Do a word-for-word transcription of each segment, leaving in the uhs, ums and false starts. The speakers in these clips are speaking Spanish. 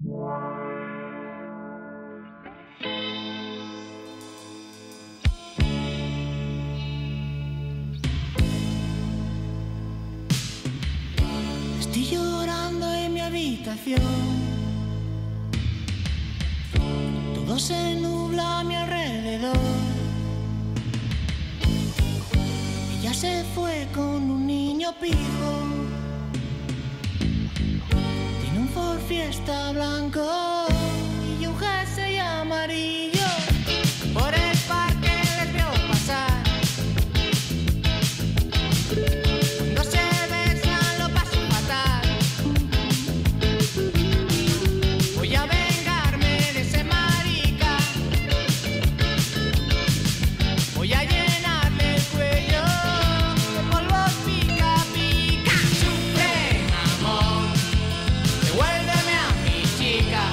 Estoy llorando en mi habitación. Todo se nubla a mi alrededor. Ella se fue con un niño pijo. Fiesta blanco y un jersey amarillo. Por el parque les veo pasar. Cuando se besan lo paso fatal. Voy a vengarme de ese marica. Voy a llenarme el cuello de polvos pica pica. Sufre, amor. Vuelve. Chica.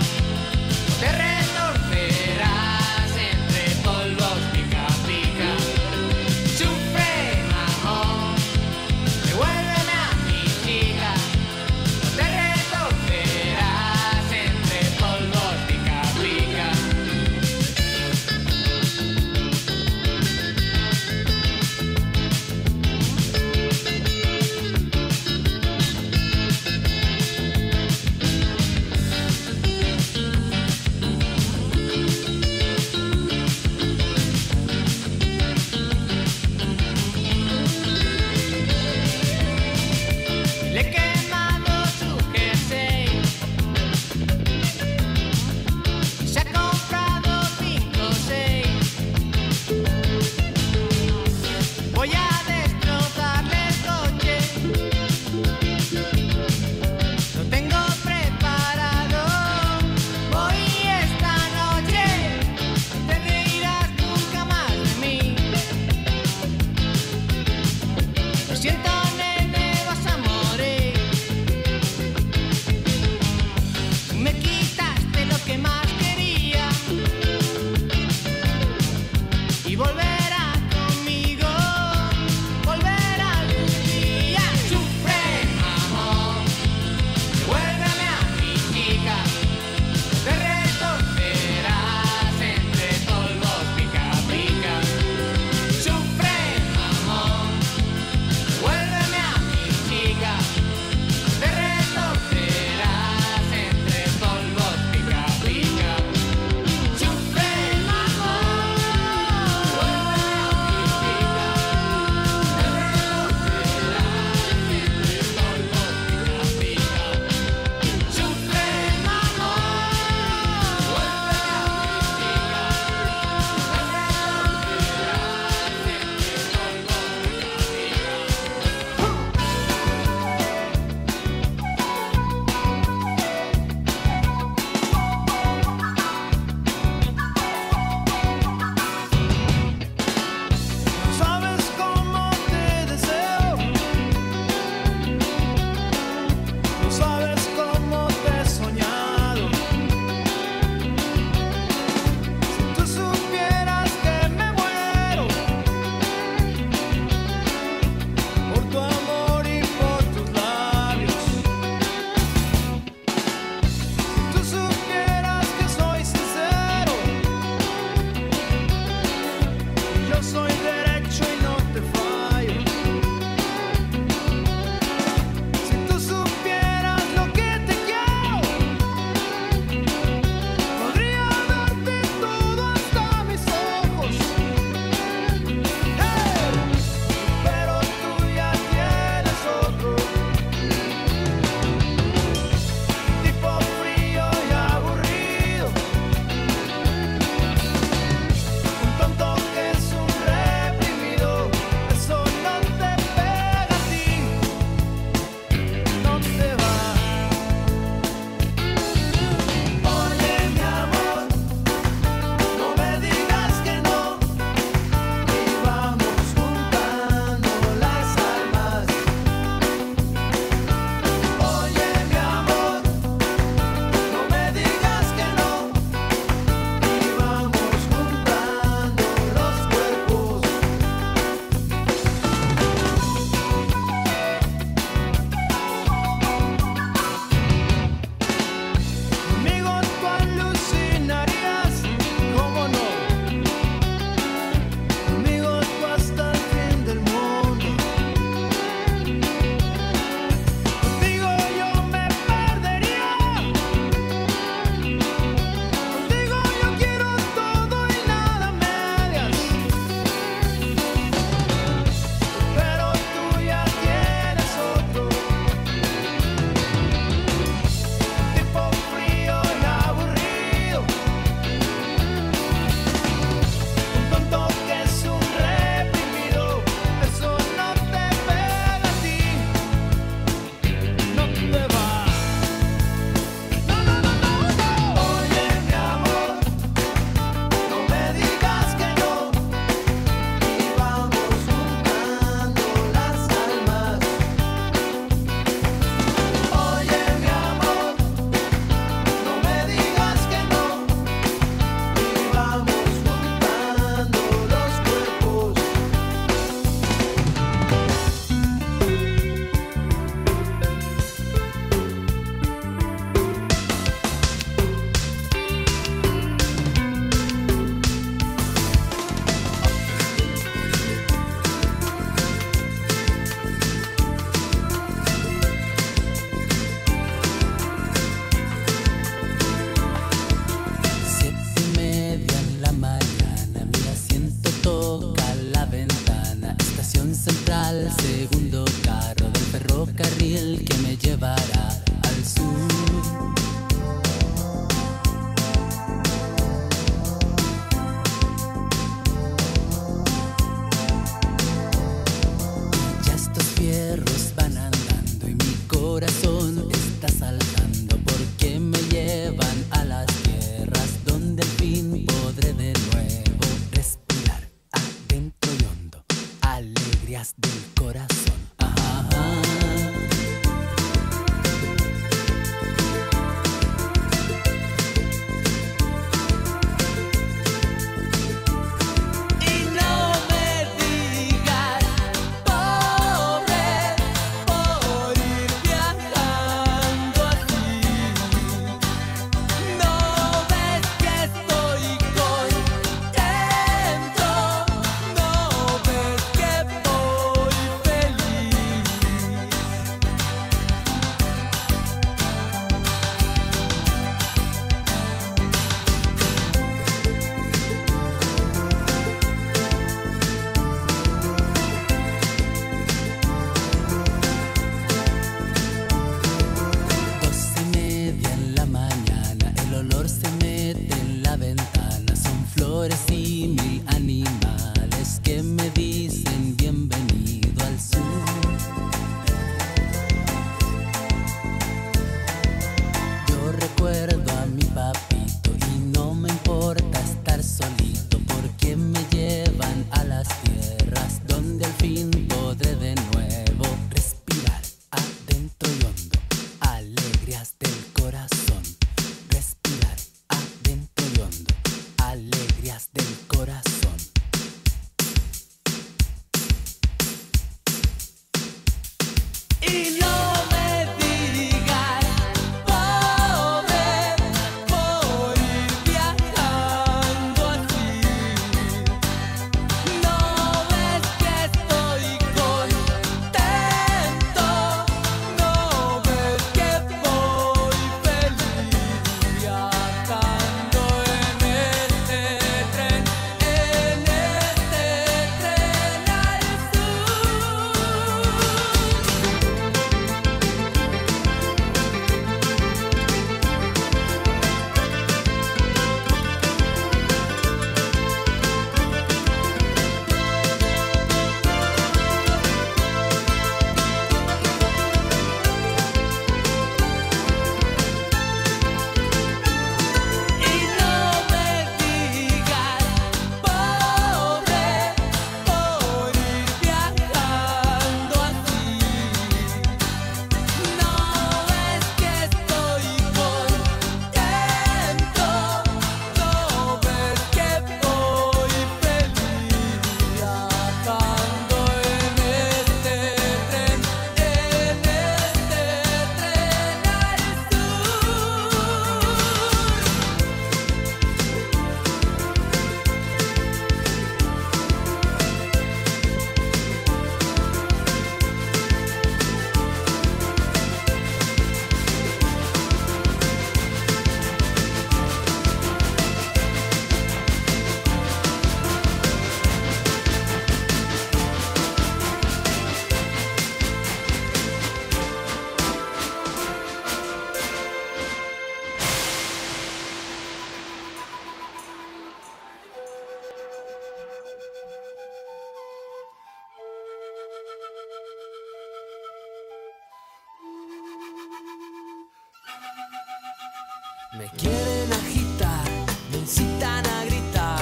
Me quieren agitar, me incitan a gritar.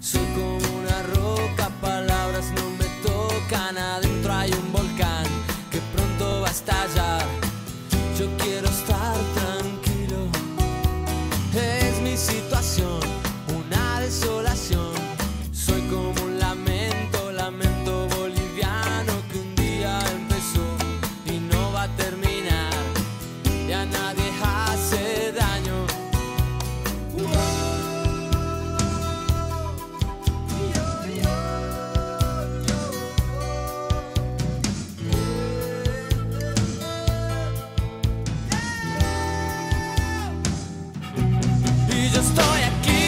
Soy como una roca, palabras no me tocan. Adentro hay un volcán que pronto va a estallar. Yo quiero estar tranquilo, es mi situación, una desolación. Soy como un lamento, lamento boliviano que un día empezó y no va a terminar. Y a nadie hace daño. Y yo estoy aquí.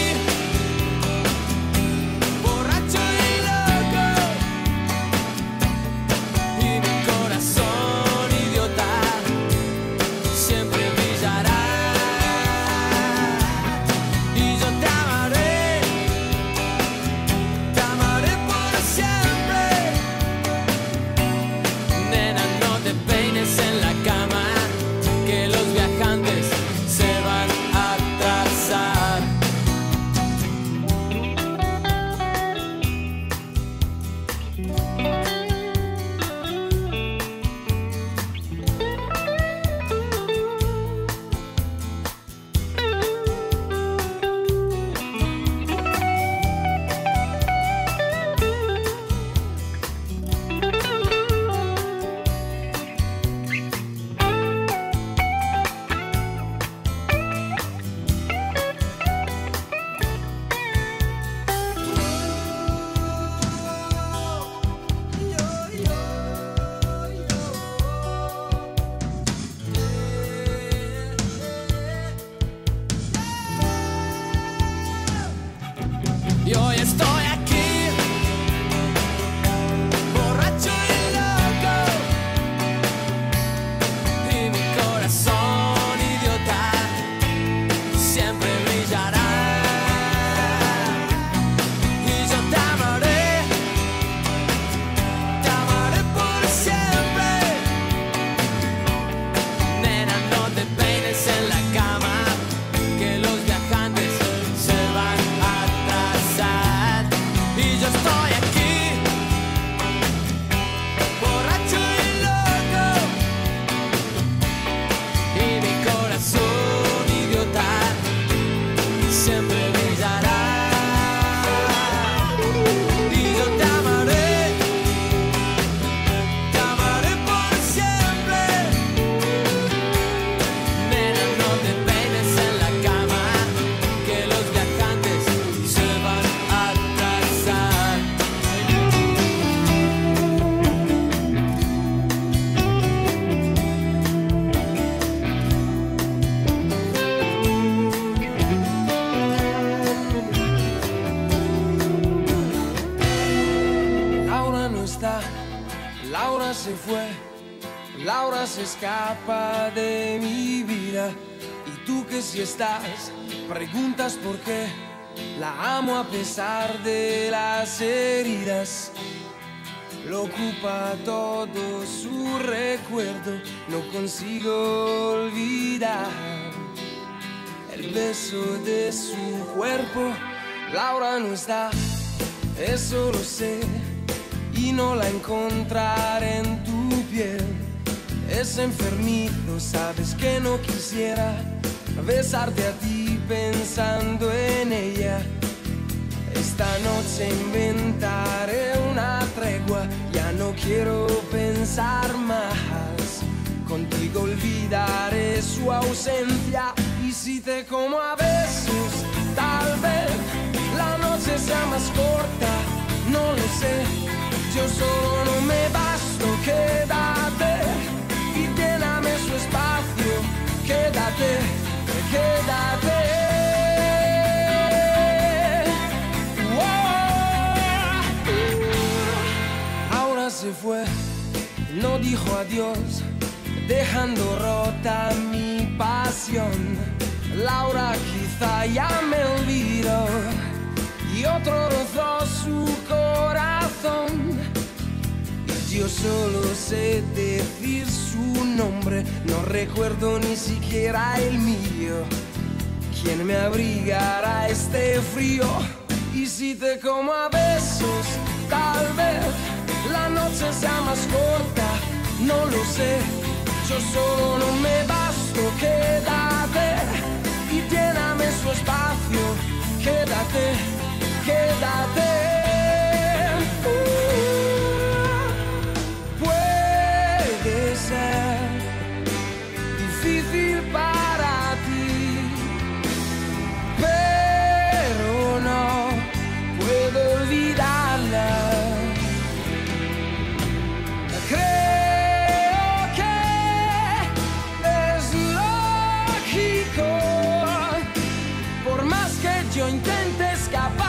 Y hoy estoy aquí, borracho y loco, y mi corazón idiota siempre brillará. Y yo te amaré, te amaré por siempre. Nena, no te peines en la cama, que los viajantes se van a atrasar. Y yo estoy aquí, borracho y loco, y mi corazón idiota siempre brillará. Y yo te amaré, te amaré por siempre. Nena, no te peines en la cama, que los viajantes se van a atrasar. Laura se fue, Laura se escapa de mi vida. Y tú que si estás, preguntas por qué. La amo a pesar de las heridas. Lo ocupa todo su recuerdo, no consigo olvidar el beso de su cuerpo. Laura no está, eso lo sé, y no la encontraré en tu piel. Es enfermizo, sabes que no quisiera besarte a ti pensando en ella. Esta noche inventaré una tregua, ya no quiero pensar más. Contigo olvidaré su ausencia, y si te como a besos, tal vez la noche sea más corta, no lo sé. Yo solo no me basto, quédate y lléname su espacio, quédate, quédate. Oh. Ahora se fue, no dijo adiós, dejando rota mi pasión. Laura quizá ya me olvidó, y otro rozó su corazón. Yo solo sé decir su nombre, no recuerdo ni siquiera el mío. ¿Quién me abrigará este frío? Y si te como a besos, tal vez la noche sea más corta, no lo sé. Yo solo no me basto, quédate y lléname su espacio, quédate, quédate. Uh, puede ser difícil para ti, pero no puedo olvidarla. Yo intenté escapar.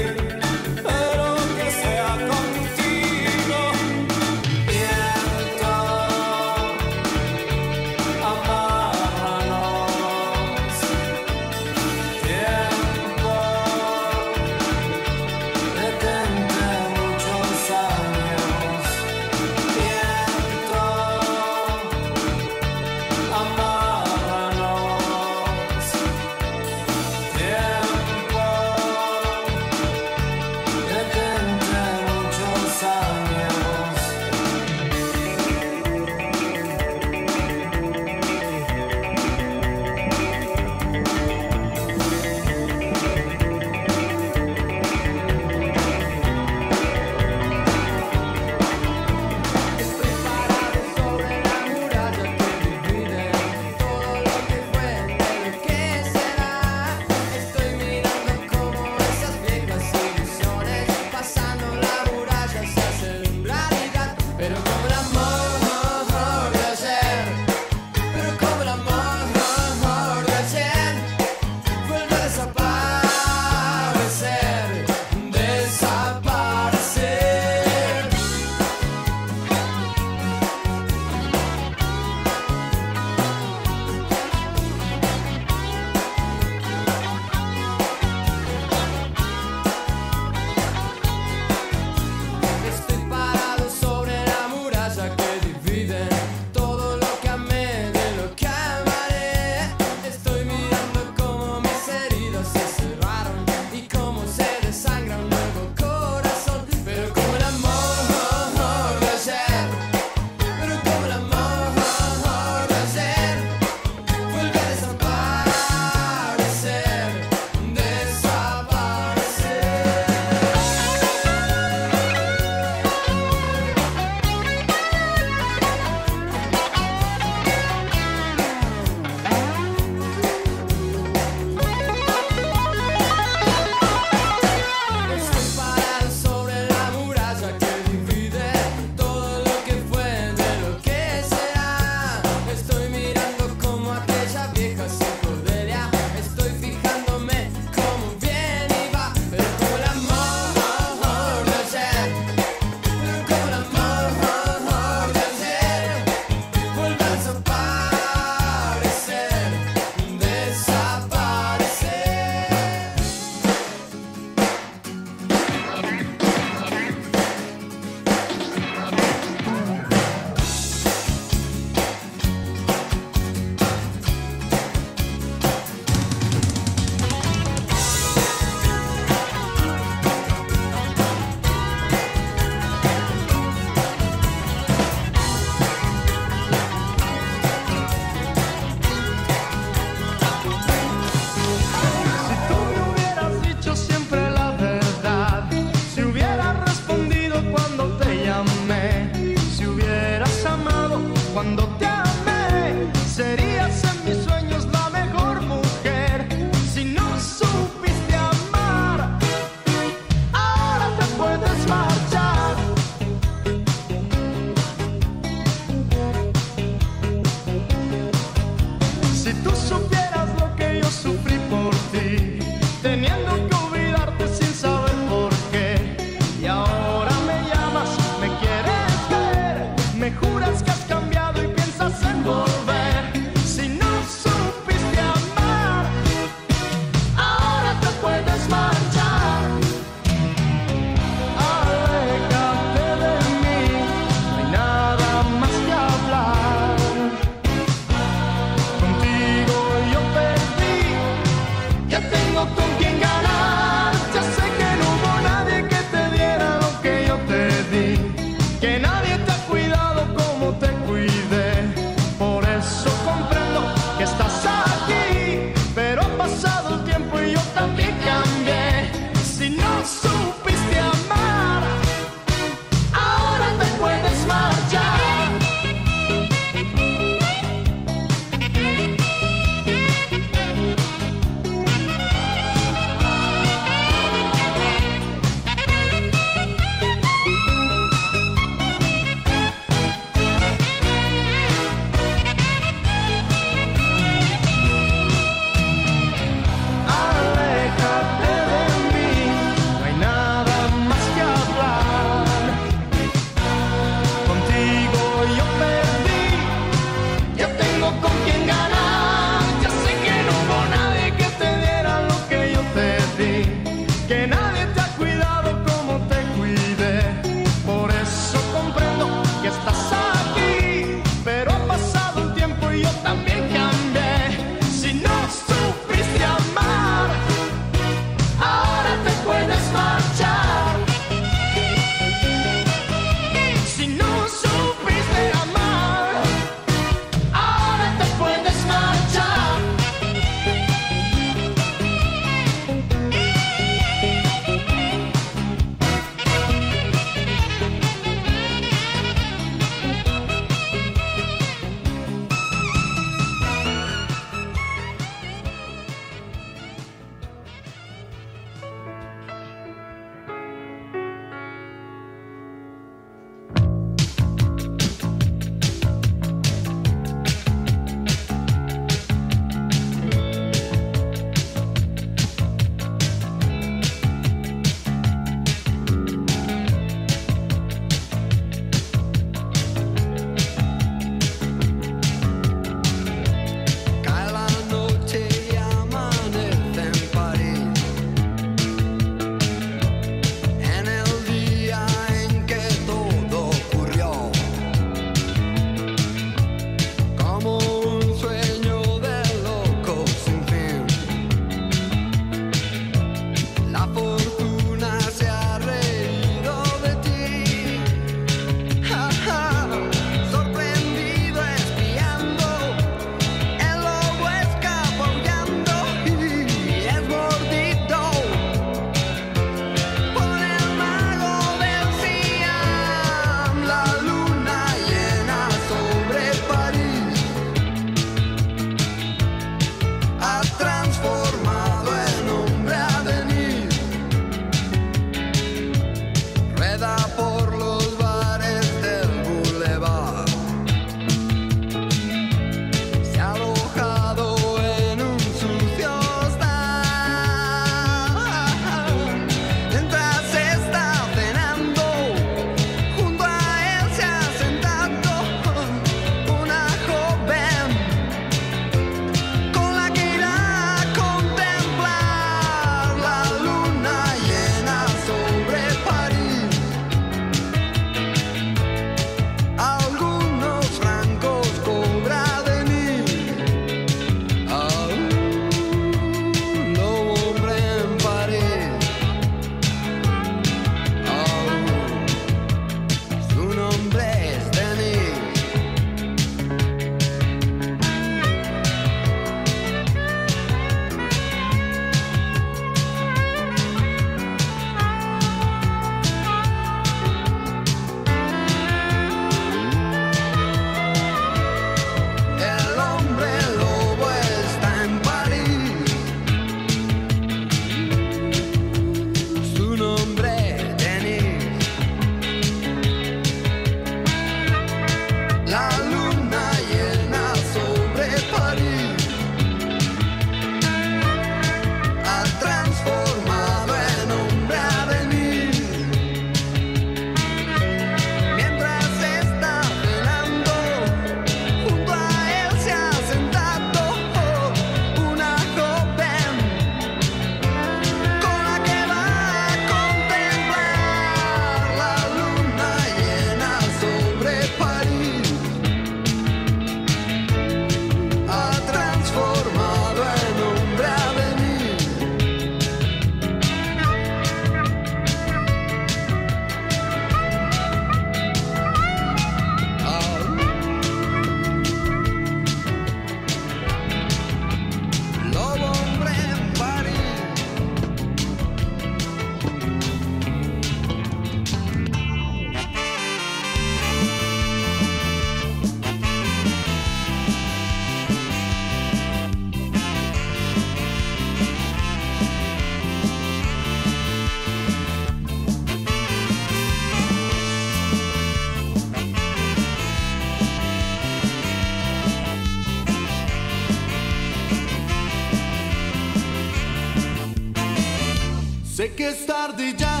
Sé que es tarde ya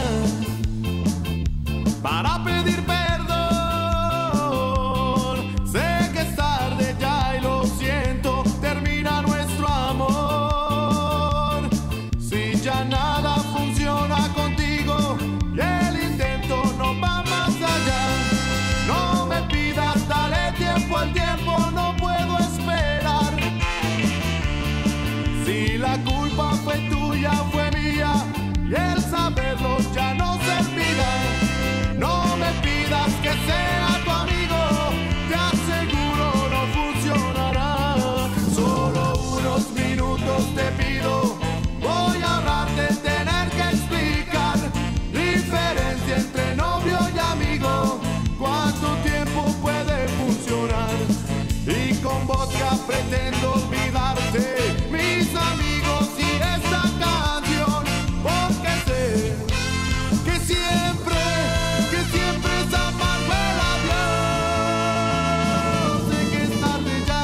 para pedir perdón. Sé que es tarde ya y lo siento, termina nuestro amor. Si ya nada funciona contigo y el intento no va más allá, no me pidas, dale tiempo al tiempo, no puedo esperar. Si la culpa fue tuya, fue mía, y el saberlo ya no servirá. No me pidas que sea tu amigo, te aseguro no funcionará. Solo unos minutos te pido, voy a hablar de tener que explicar diferencia entre novio y amigo, cuánto tiempo puede funcionar. Y con vodka pretendo olvidarte, mis amigos y esta canción, porque sé que siempre, que siempre es amargo el adiós. Sé que es tarde ya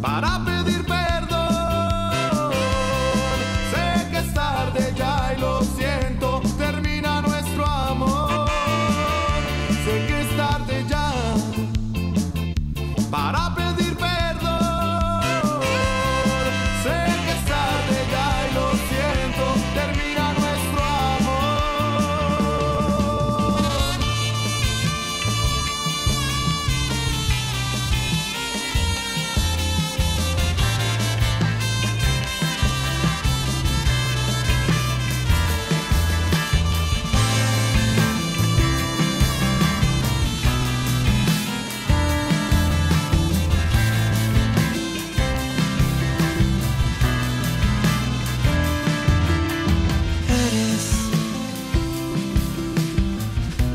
para pedir perdón, sé que es tarde ya y lo siento, termina nuestro amor. Sé que es tarde ya para pedir perdón, sé que es tarde ya y lo siento, termina nuestro amor.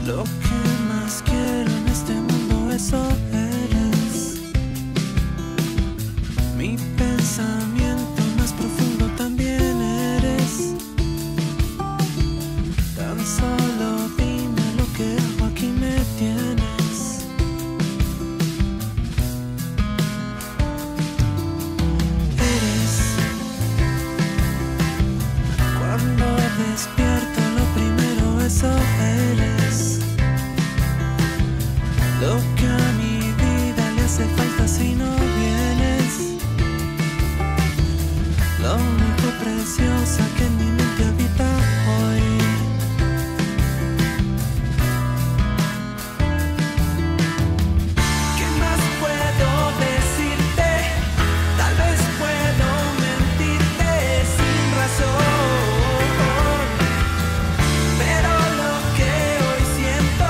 Lo que más quiero en este mundo, eso eres. Mi pensamiento más profundo también eres. Tan solo dime lo que hago, aquí me tienes. Eres. Cuando despierto lo primero, eso eres. Lo que a mi vida le hace falta si no vienes, lo único precioso que en mi mente habita hoy. ¿Qué más puedo decirte? Tal vez puedo mentirte sin razón, pero lo que hoy siento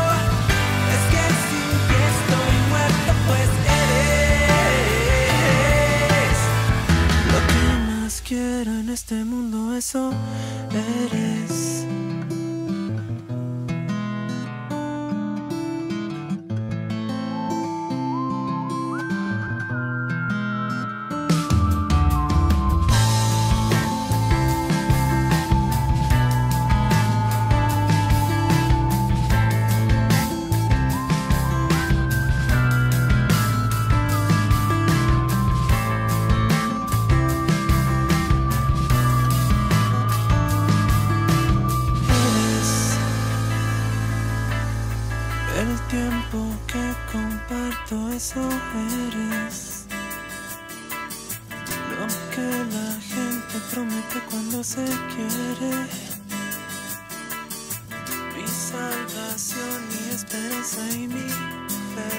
es que sí. Pues eres lo que más quiero en este mundo, eso eres. El tiempo que comparto, eso eres. Lo que la gente promete cuando se quiere. Mi salvación, mi esperanza y mi fe.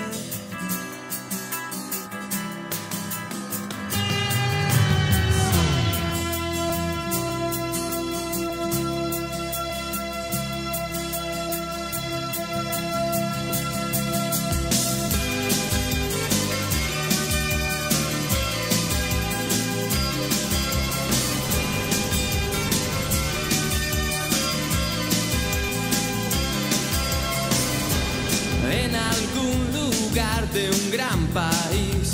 En algún lugar de un gran país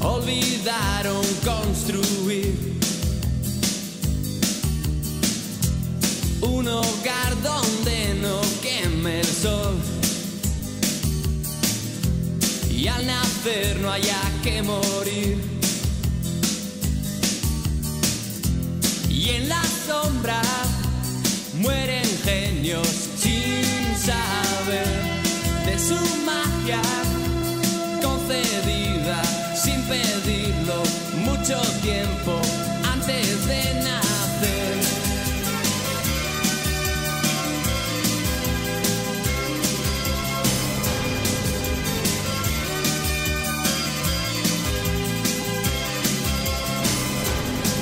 olvidaron construir un hogar donde no queme el sol, y al nacer no haya que morir. su magia concedida sin pedirlo mucho tiempo antes de nacer.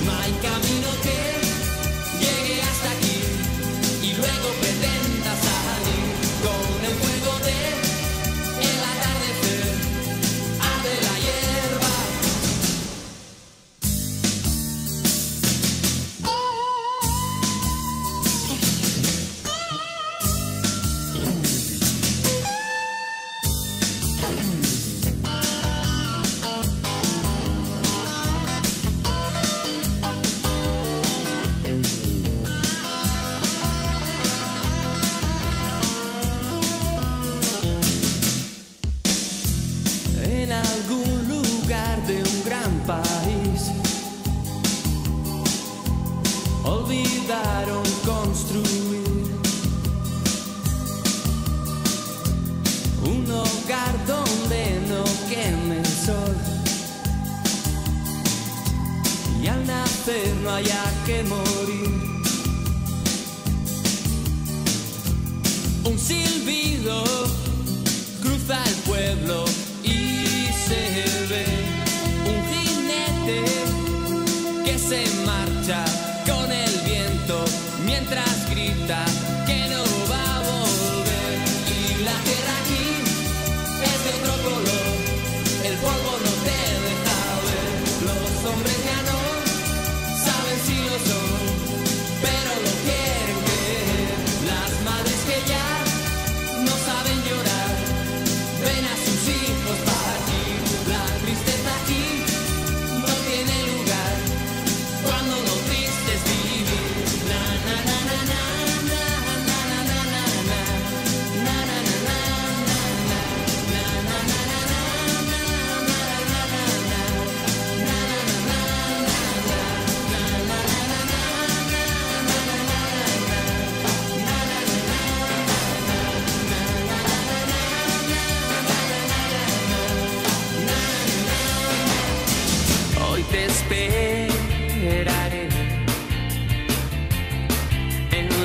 No hay camino que llegue hasta aquí y luego pretenda salir con el fuego de... Olvidaron construir un hogar donde no queme el sol y al nacer no haya que morir. Un silbido cruza el pueblo y se ve un jinete que se marcha con el viento mientras grita que no va a volver. Y la tierra aquí es de otro color, el polvo no te deja ver. Los hombres ya no saben si lo son, pero lo quieren creer. Las madres que ya no saben llorar ven a sus hijos para aquí. La tristeza aquí no tiene lugar cuando no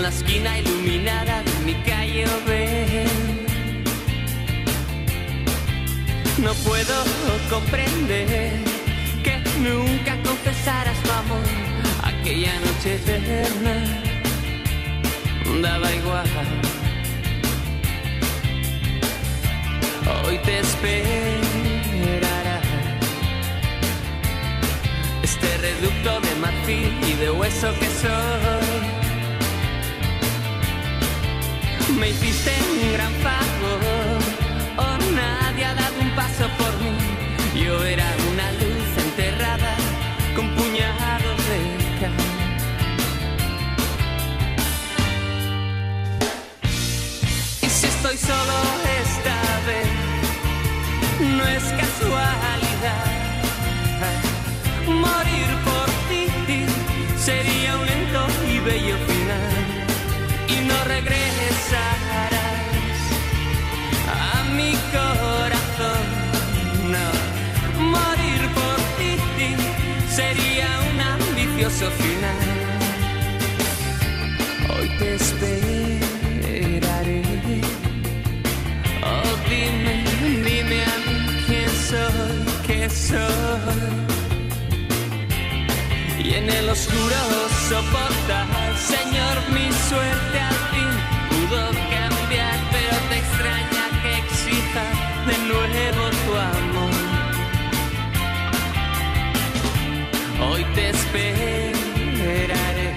esquina iluminada de mi calle ven. No puedo comprender que nunca confesaras tu amor. Aquella noche eterna daba igual. Hoy te esperará este reducto de marfil y de hueso que soy. Me hiciste un gran favor, oh, nadie ha dado un paso por mí. Yo era una luz enterrada con puñados de cal. Y si estoy solo esta vez, no es casualidad. Morir por ti sería un lento y bello final. Y no regresarás a mi corazón, no. Morir por ti sería un ambicioso final. Hoy te esperaré. Oh, dime, dime a mí quién soy, qué soy. Y en el oscuro soporta, Señor, mi suerte al fin pudo cambiar, pero te extraña que exija de nuevo tu amor. Hoy te esperaré.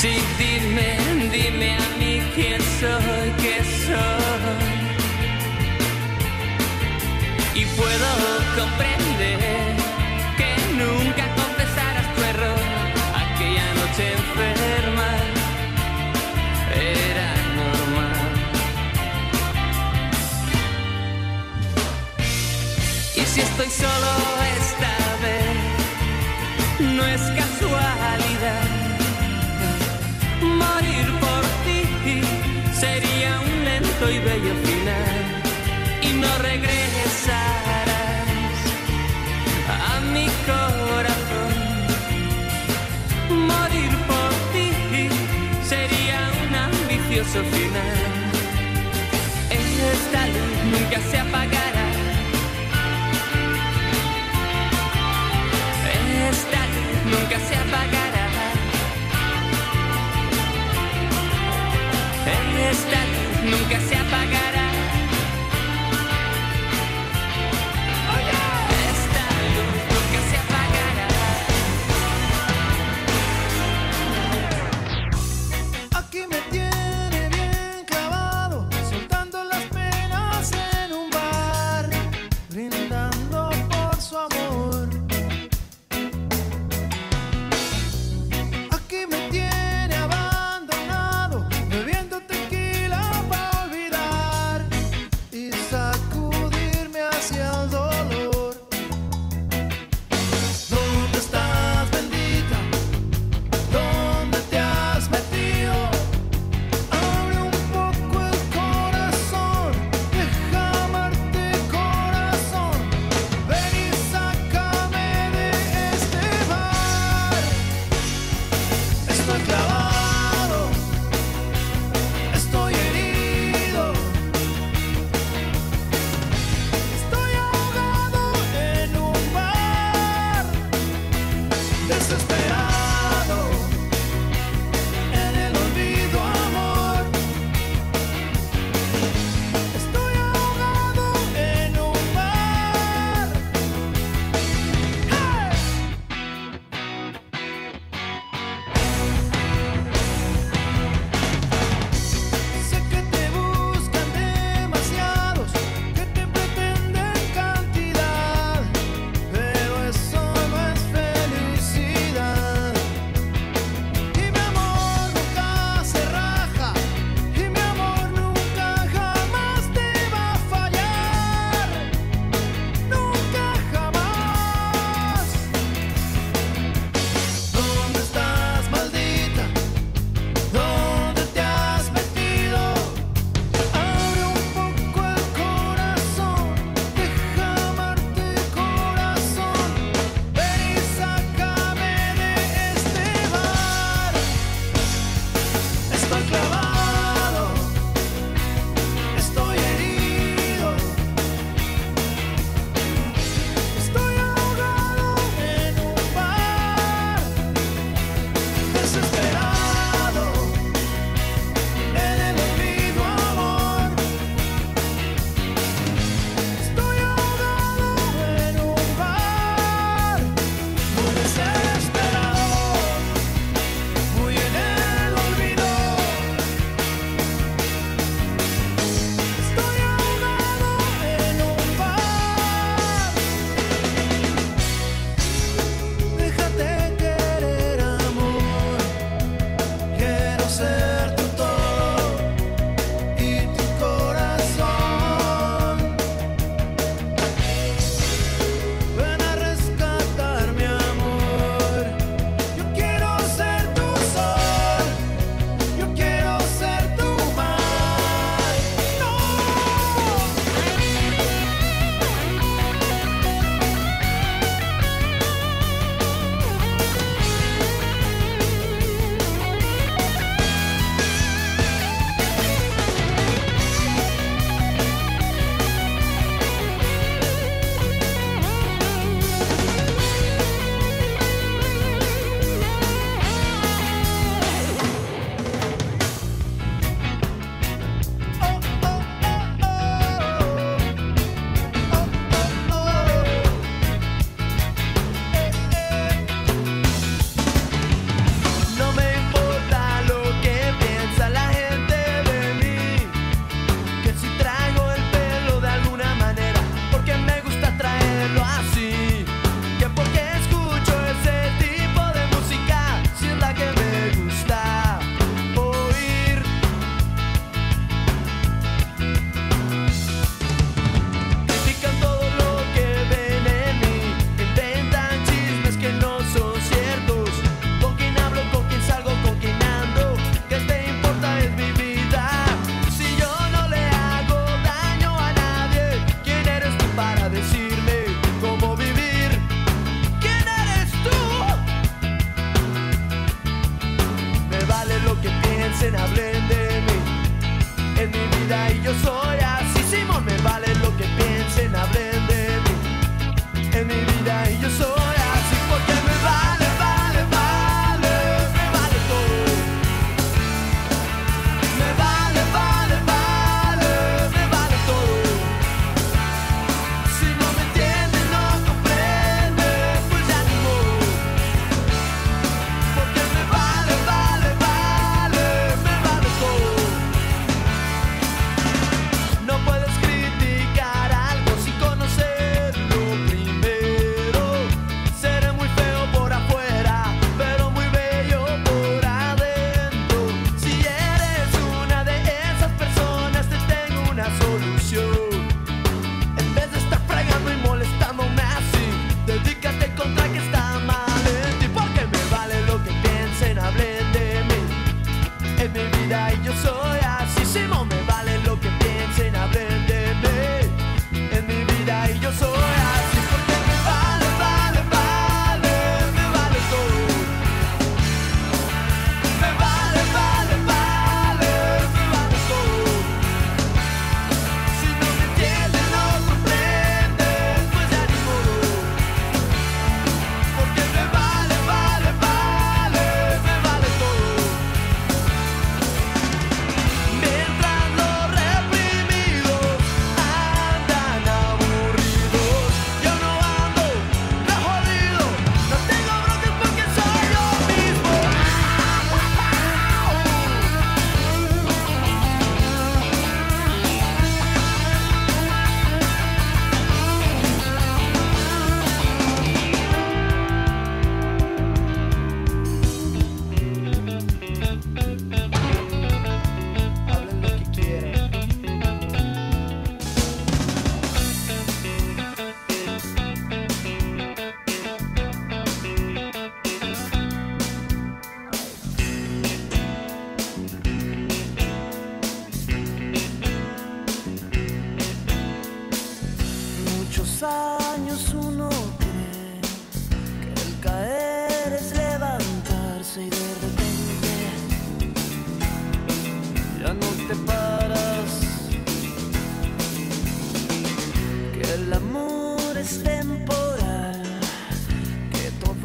Sí, dime, dime a mí quién soy, qué soy. Y puedo comprender que nunca confesarás tu error. Te enferma, era normal. Y si estoy solo esta vez, no es casualidad. Morir por ti sería un lento y bello fin. glorioso final. Esta luz nunca se apagará. Esta luz nunca se apagará. Esta luz nunca se apagará. Esta luz nunca se apagará. Aquí me tiene bien clavado, soltando las penas en un bar, brindando por su amor. Aquí me tiene abandonado, bebiendo tequila para olvidar y sacudirme hacia el dolor. ¿Dónde estás, bendita? ¿Dónde te has metido? Abre un poco el corazón, deja amarte, corazón. Ven y sácame de este bar. Estoy clavado, estoy herido, estoy ahogado en un bar, desesperado en el olvido, amor. Estoy ahogado en un bar. ¡Hey! Sé que te buscan demasiados, que te pretenden cantidad, pero eso no es felicidad.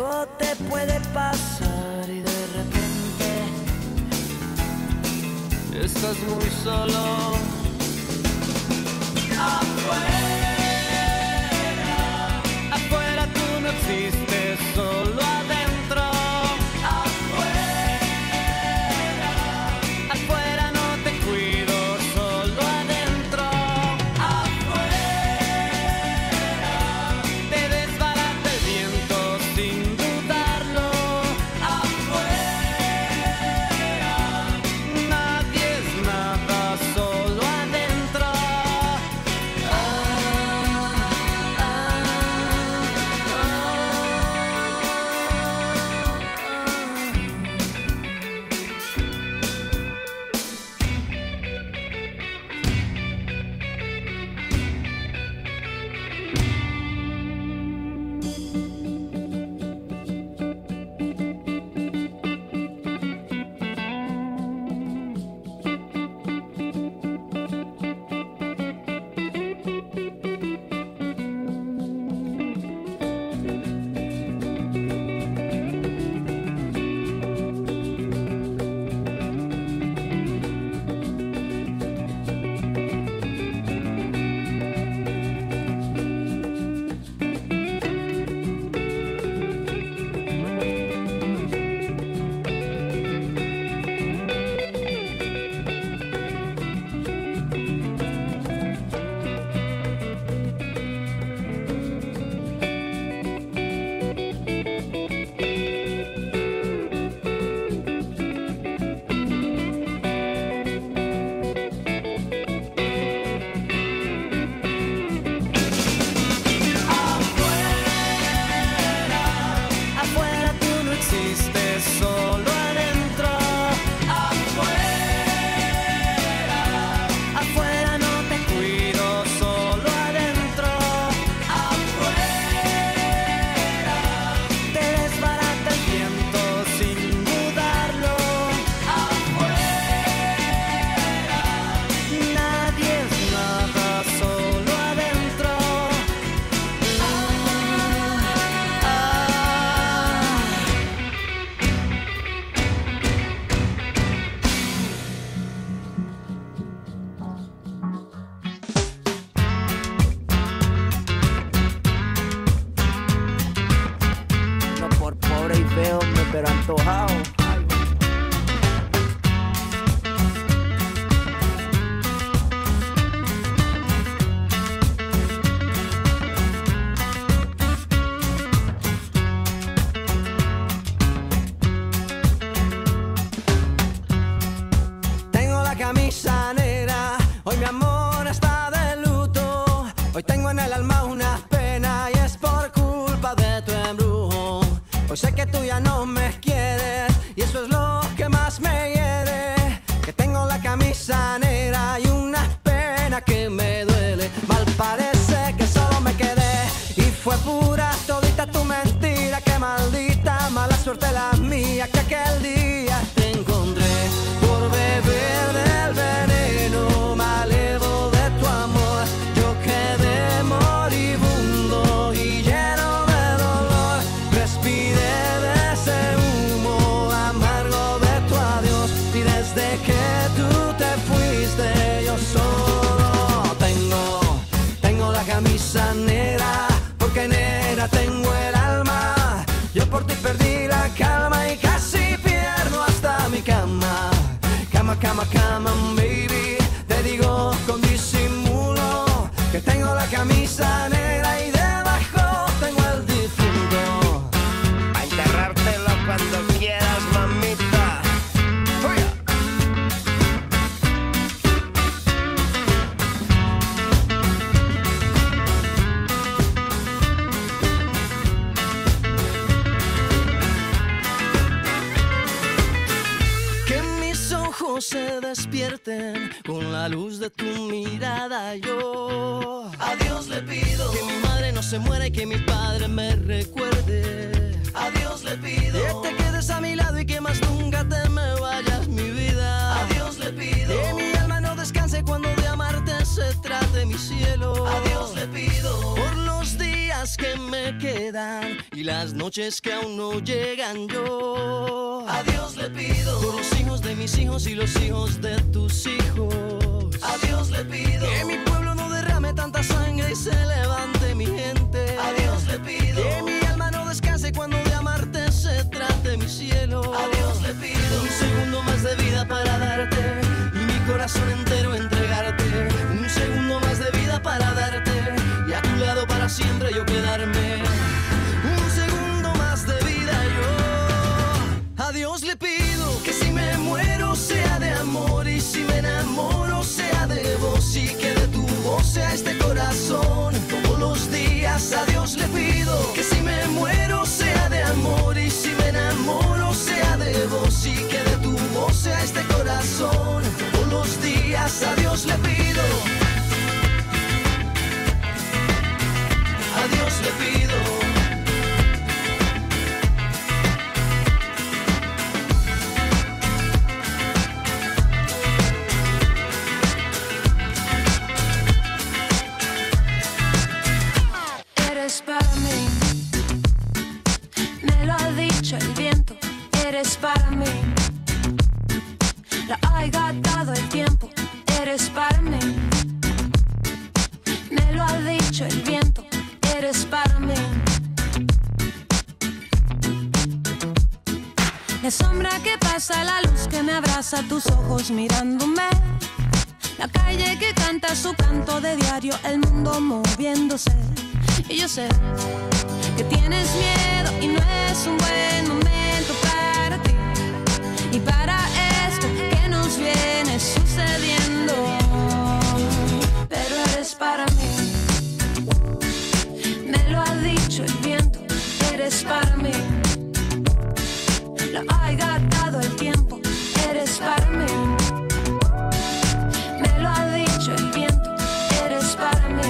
Algo te puede pasar y de repente estás muy solo. Afuera, afuera tú no existes, solo adentro. Afuera, afuera no te cuido, solo adentro. Afuera, te desbarata el viento sin dudarlo. Afuera, nadie es nada, solo adentro. Pero antojado. Tengo la camisa negra, hoy mi amor está de luto. Hoy tengo en el alma una pena y es por culpa de tu embrujo. Hoy sé que tú ya no me quieres y eso es lo que más me hiere. Que tengo la camisa negra y una pena que me duele. Mal parece que solo me quedé y fue pura todita tu mentira. Que maldita mala suerte la mía, que aquel día te encontré por beber del veneno. Me alevo de tu amor, yo quedé moribundo y lleno de dolor. Respiré camisa negra, porque negra tengo el alma. Yo por ti perdí la calma y casi pierdo hasta mi cama. Cama, cama, cama, baby. Te digo con disimulo que tengo la camisa negra y debajo tengo el difunto. A enterrártelo cuando quieras, mamita. Se despierten con la luz de tu mirada. Yo a Dios le pido que mi madre no se muera y que mi padre me recuerde. A Dios le pido que te quedes a mi lado y que más nunca te me vayas, mi vida. A Dios le pido que mi alma no descanse cuando de amarte se trate, mi cielo. A Dios le pido por los días que me quedan y las noches que aún no llegan yo a Dios le pido, por los hijos de mis hijos y los hijos de tus hijos, a Dios le pido que mi pueblo no derrame tanta sangre y se levante mi gente, a Dios le pido que mi alma no descanse cuando de amarte se trate mi cielo, a Dios le pido un segundo más de vida para darte y mi corazón entero entregarte, un segundo más de vida para darte y a tu lado para siempre yo quedarme, un segundo más de vida yo. A Dios le pido que si me muero sea de amor y si me enamoro sea de vos y que de tu voz sea este corazón todos los días. A Dios le pido que si me muero sea de amor y si me enamoro sea de vos y que de tu voz sea este corazón todos los días. A Dios le pido. A Dios le pido, eres para mí, me lo ha dicho el viento, eres para mí, la ha gastado el tiempo, eres para mí, me lo ha dicho el viento. Eres para mí. La sombra que pasa, la luz que me abraza, tus ojos mirándome. La calle que canta su canto de diario, el mundo moviéndose. Y yo sé que tienes miedo y no es un buen momento para ti. Y para esto que nos viene sucediendo. Pero eres para mí. Me lo ha dicho el viento, eres para mí. Lo ha gastado el tiempo, eres para mí. Me lo ha dicho el viento, eres para mí.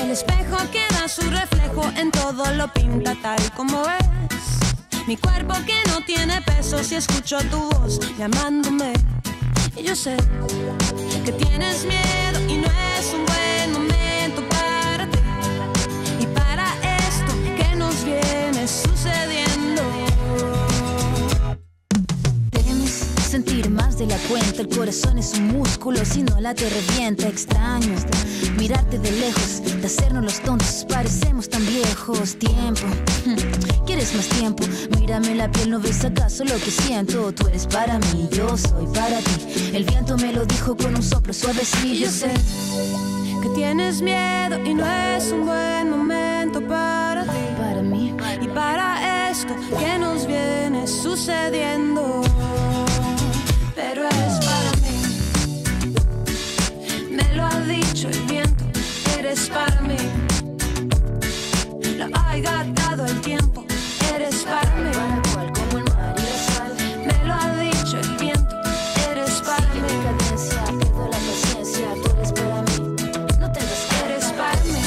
El espejo que da su reflejo en todo lo pinta tal como es. Mi cuerpo que no tiene peso si escucho tu voz llamándome. Y yo sé que tienes miedo y no es un buen momento para ti. Y para esto que nos viene sucediendo. Temes sentir más de la cuenta. El corazón es un músculo, si no la te revienta. Extraño mirarte de lejos, de hacernos los tontos. Parecemos tan viejos. Tiempo, ¿quieres más tiempo? Mírame la piel, ¿no ves acaso lo que siento? Tú eres para mí, yo soy para ti. El viento me lo dijo con un soplo suave, sí, y yo sé que tienes miedo y no es un buen momento para ti, para mí, y para esto que nos viene sucediendo. Pero eres para mí. Me lo ha dicho el viento, eres para mí. Lo ha gastado el tiempo, eres para mí. Me lo ha dicho el viento, eres para mí. Pierdo la paciencia, tú eres para mí. No te eres para mí.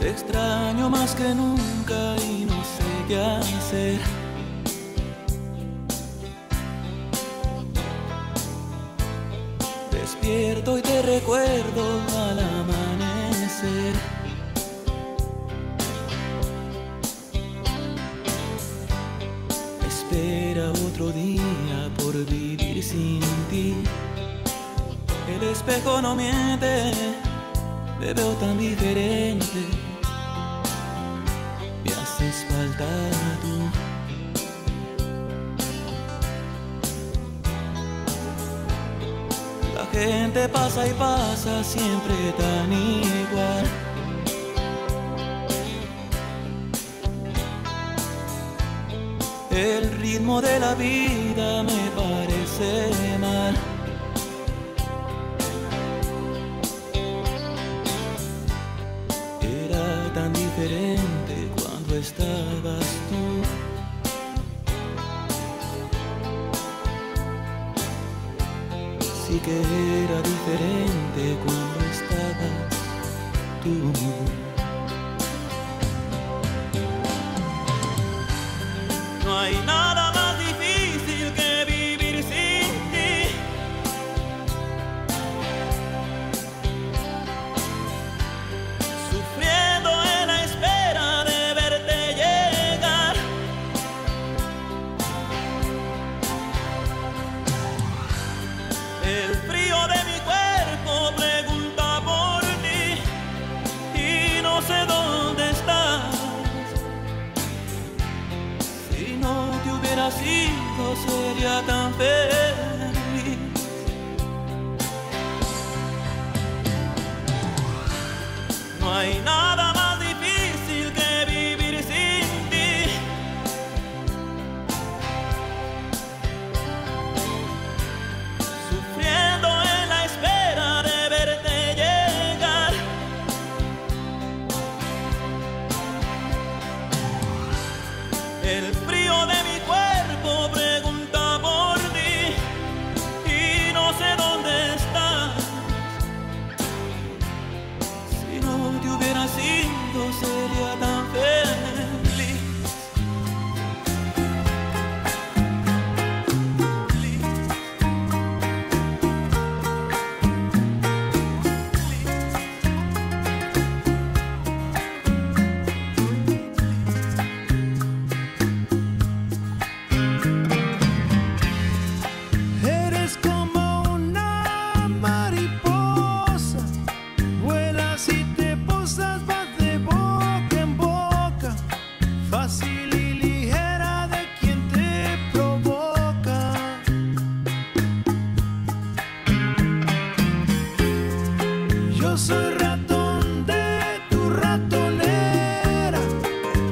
Te extraño más que nunca y no sé qué hacer. Despierto y te recuerdo al amanecer. Espera otro día por vivir sin ti. El espejo no miente, te veo tan diferente. Haces falta tú. La gente pasa y pasa, siempre tan igual. El ritmo de la vida me parece mal. Era tan diferente cuando estabas tú. Sí que era diferente cuando estabas tú. No hay nada más difícil que vivir sin ti, sufriendo en la espera. El frío de mi cuerpo pregunta por ti y no sé dónde estás. Si no te hubieras ido sería tan feliz. No hay nada más difícil que vivir sin ti, en la espera de verte llegar. El frío de mi cuerpo pregunta por ti y no sé dónde estás. Si no te hubiera sido sería tan feliz.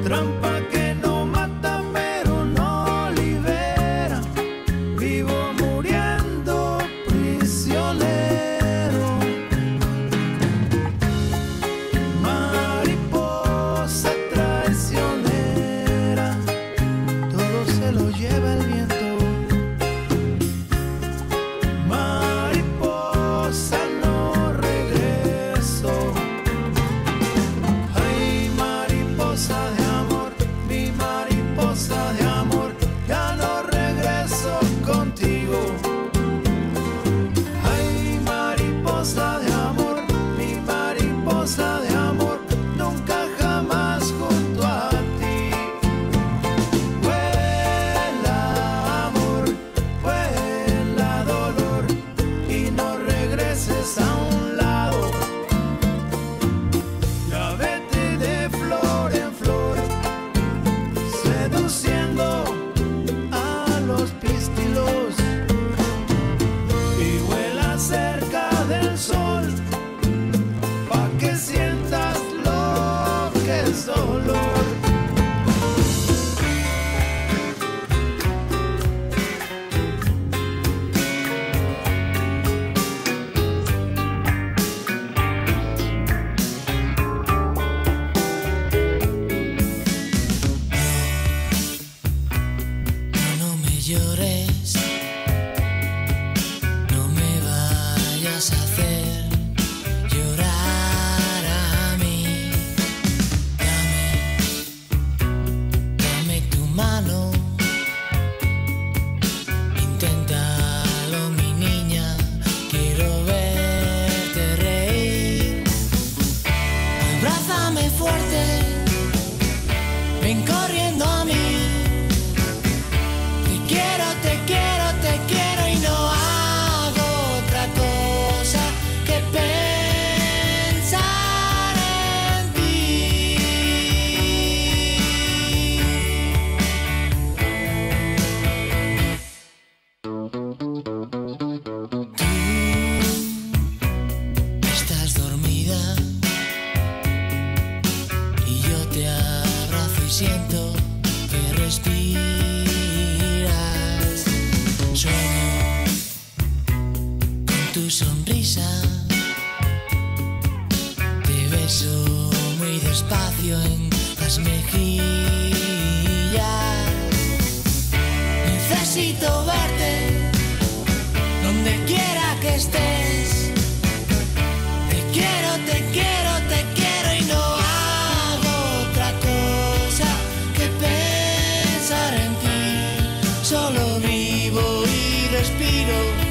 Trampa que no mata pero no le lleva el viento. Solo vivo y respiro.